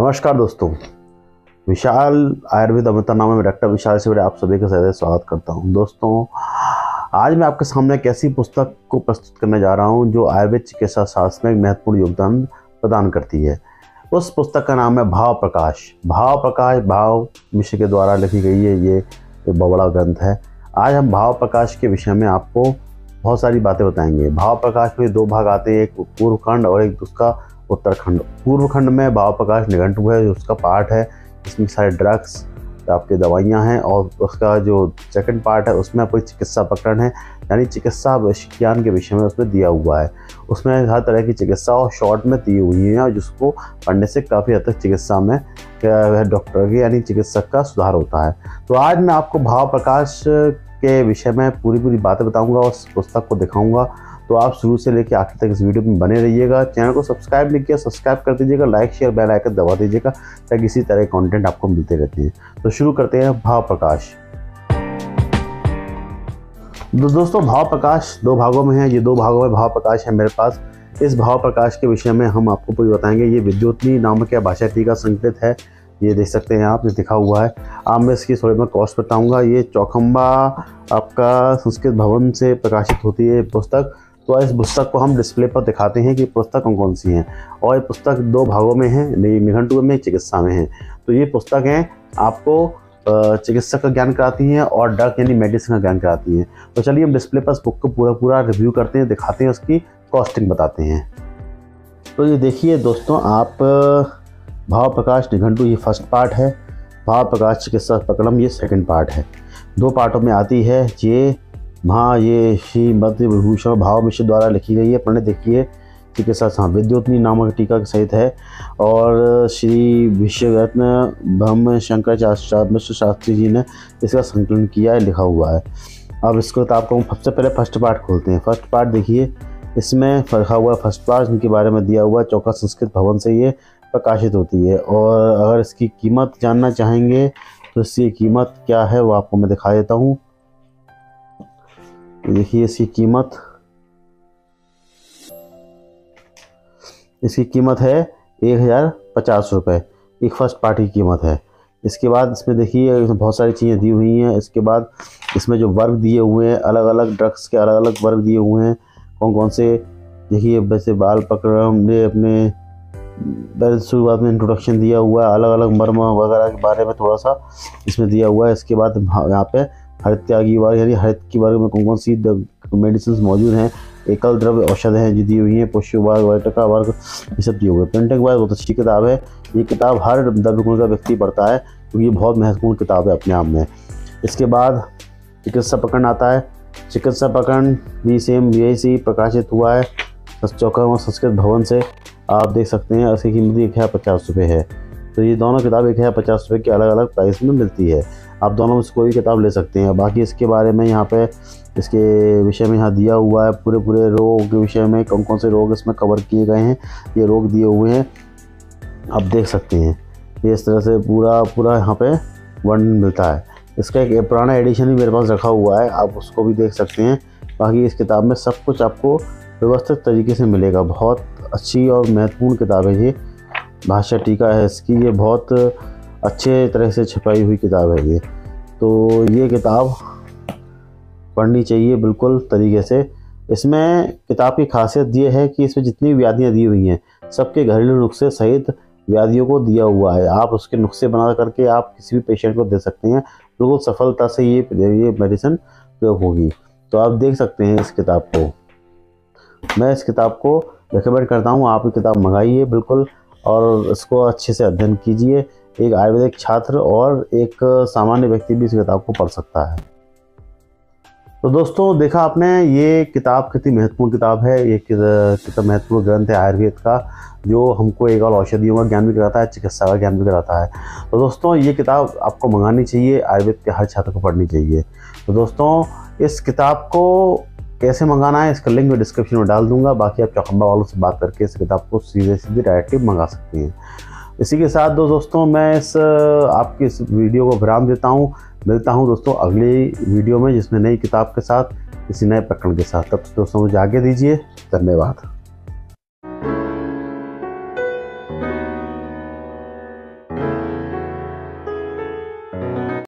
नमस्कार दोस्तों, विशाल आयुर्वेद अमृतनामा में डॉक्टर विशाल शिवहरे आप सभी का सहर्ष स्वागत करता हूं। दोस्तों, आज मैं आपके सामने एक ऐसी पुस्तक को प्रस्तुत करने जा रहा हूं जो आयुर्वेद चिकित्सा शास्त्र में महत्वपूर्ण योगदान प्रदान करती है। उस पुस्तक का नाम है भाव प्रकाश। भाव प्रकाश भाव मिश्र के द्वारा लिखी गई है, ये बड़ा ग्रंथ है। आज हम भाव प्रकाश के विषय में आपको बहुत सारी बातें बताएंगे। भाव प्रकाश में दो भाग आते हैं, एक पूर्व खंड और एक उसका उत्तरखंड। पूर्व खंड में भाव प्रकाश निघंटु है, उसका पार्ट है, इसमें सारे ड्रग्स आपके दवाइयां हैं, और उसका जो सेकंड पार्ट है उसमें आपको चिकित्सा प्रकरण है, यानी चिकित्सा ज्ञान के विषय में उसमें दिया हुआ है। उसमें हर तरह की चिकित्सा और शॉर्ट में दी हुई है, और जिसको पढ़ने से काफ़ी हद तक चिकित्सा में डॉक्टर की यानी चिकित्सक का सुधार होता है। तो आज मैं आपको भाव प्रकाश के विषय में पूरी बातें बताऊँगा और पुस्तक को दिखाऊँगा। तो आप शुरू से लेकर आखिर तक इस वीडियो में बने रहिएगा। चैनल को सब्सक्राइब नहीं किया, सब्सक्राइब कर दीजिएगा, लाइक शेयर बेल आइकन दबा दीजिएगा ताकि इसी तरह कंटेंट आपको मिलते रहते हैं। तो शुरू करते हैं भाव प्रकाश। दोस्तों, भाव प्रकाश दो भागों में है। ये दो भागों में भाव प्रकाश है मेरे पास। इस भाव प्रकाश के विषय में हम आपको पूरी बताएंगे। ये विद्योतिनी नामक या भाषा टीका संकलित है, ये देख सकते हैं आप, ये दिखा हुआ है। आप मैं इसकी थोड़ी मैं कॉस्ट बताऊँगा। ये चौखंबा आपका संस्कृत भवन से प्रकाशित होती है पुस्तक। तो इस पुस्तक को हम डिस्प्ले पर दिखाते हैं कि पुस्तक कौन सी हैं, और ये पुस्तक दो भागों में है, निघंटु में, चिकित्सा में है। तो ये पुस्तकें आपको चिकित्सा का ज्ञान कराती हैं और ड्रग यानी मेडिसिन का ज्ञान कराती हैं। तो चलिए हम डिस्प्ले पर इस बुक को पूरा रिव्यू करते हैं, दिखाते हैं, उसकी कॉस्टिंग बताते हैं। तो ये देखिए दोस्तों, आप भाव प्रकाश निघंटु ये फर्स्ट पार्ट है, भाव प्रकाश चिकित्सा प्रकरण ये सेकेंड पार्ट है। दो पार्टों में आती है ये। हाँ, ये श्रीमद विभूषण भाव मिश्र द्वारा लिखी गई है। पढ़ने देखिए चिकित्सा साथ विद्योतिनी नामक टीका के सहित है, और श्री विश्वरत्न ब्रह्मशंकर मिश्र शास्त्री जी ने इसका संकलन किया है, लिखा हुआ है। अब इसको तो आपको हम सबसे पहले फर्स्ट पार्ट खोलते हैं। फर्स्ट पार्ट देखिए, इसमें लिखा हुआ है फर्स्ट पार्ट, इनके बारे में दिया हुआ है। चौखंबा संस्कृत भवन से ये प्रकाशित होती है, और अगर इसकी कीमत जानना चाहेंगे तो इसकी कीमत क्या है वो आपको मैं दिखा देता हूँ। देखिए इसकी कीमत है 1050 रुपये, एक फर्स्ट पार्टी की कीमत है। इसके बाद इसमें देखिए बहुत सारी चीज़ें दी हुई हैं। इसके बाद इसमें जो वर्ग दिए हुए हैं, अलग अलग ड्रग्स के अलग अलग वर्ग दिए हुए हैं, कौन कौन से देखिए। वैसे बाल पकड़म ने अपने शुरुआत में इंट्रोडक्शन दिया हुआ है, अलग अलग मर्म वगैरह के बारे में थोड़ा सा इसमें दिया हुआ है। इसके बाद यहाँ पर हरित्यागी वर्ग यानी हरित की वर्ग में कौन कौन सी मेडिसिन मौजूद हैं, एकल द्रव्य औषध हैं जो दी हुई हैं, पुष्य वर्ग, वैटका वर्ग, ये सब दिए हुए। पेंटिंग वर्ग बहुत अच्छी किताब है, ये किताब हर द्रव्य गुण का व्यक्ति पढ़ता है क्योंकि ये बहुत महत्वपूर्ण किताब है अपने आप में। इसके बाद चिकित्सा प्रकरण आता है। चिकित्सा प्रकरण भी सेम यही प्रकाशित हुआ है चौखंबा संस्कृत भवन से, आप देख सकते हैं। इसकी कीमत 1050 रुपये है। तो ये दोनों किताब 1050 रुपये के अलग अलग प्राइस में मिलती है, आप दोनों में से कोई किताब ले सकते हैं। बाकी इसके बारे में यहाँ पे इसके विषय में यहाँ दिया हुआ है, पूरे रोग के विषय में कौन कौन से रोग इसमें कवर किए गए हैं, ये रोग दिए हुए हैं, आप देख सकते हैं। ये इस तरह से पूरा यहाँ पे वर्णन मिलता है। इसका एक पुराना एडिशन भी मेरे पास रखा हुआ है, आप उसको भी देख सकते हैं। बाकी इस किताब में सब कुछ आपको व्यवस्थित तरीके से मिलेगा। बहुत अच्छी और महत्वपूर्ण किताब है ये, भाषा टीका है इसकी, ये बहुत अच्छे तरह से छपाई हुई किताब है ये। तो ये किताब पढ़नी चाहिए बिल्कुल तरीके से। इसमें किताब की खासियत ये है कि इसमें जितनी व्याधियाँ दी हुई हैं सबके घरेलू नुस्खे सहित व्याधियों को दिया हुआ है। आप उसके नुस्खे बना करके आप किसी भी पेशेंट को दे सकते हैं, बिल्कुल सफलता से ये मेडिसिन प्रयोग होगी। तो आप देख सकते हैं इस किताब को, मैं इस किताब को रिकमेंड करता हूँ। आप ये किताब मंगाइए बिल्कुल, और इसको अच्छे से अध्ययन कीजिए। एक आयुर्वेदिक छात्र और एक सामान्य व्यक्ति भी इस किताब को पढ़ सकता है। तो दोस्तों, देखा आपने ये किताब कितनी महत्वपूर्ण किताब है, ये कितना महत्वपूर्ण ग्रंथ है आयुर्वेद का, जो हमको एक और औषधियों का ज्ञान भी कराता है, चिकित्सा का ज्ञान भी कराता है। तो दोस्तों, ये किताब आपको मंगानी चाहिए, आयुर्वेद के हर छात्र को पढ़नी चाहिए। तो दोस्तों, इस किताब को कैसे मंगाना है इसका लिंक मैं डिस्क्रिप्शन में डाल दूंगा। बाकी आप चौखंबा वालों से बात करके इस किताब को सीधे डायरेक्टली मंगा सकते हैं। इसी के साथ दोस्तों मैं आपकी इस वीडियो को विराम देता हूं। मिलता हूं दोस्तों अगले वीडियो में, जिसमें नई किताब के साथ, किसी नए प्रकरण के साथ। तब दोस्तों मुझे आगे दीजिए। धन्यवाद।